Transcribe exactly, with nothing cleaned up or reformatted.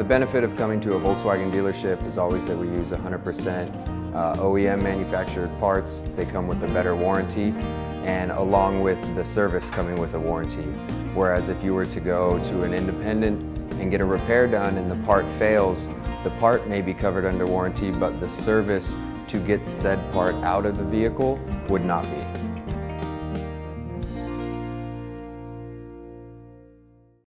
The benefit of coming to a Volkswagen dealership is always that we use one hundred percent uh, O E M manufactured parts. They come with a better warranty, and along with the service coming with a warranty. Whereas if you were to go to an independent and get a repair done and the part fails, the part may be covered under warranty, but the service to get said part out of the vehicle would not be.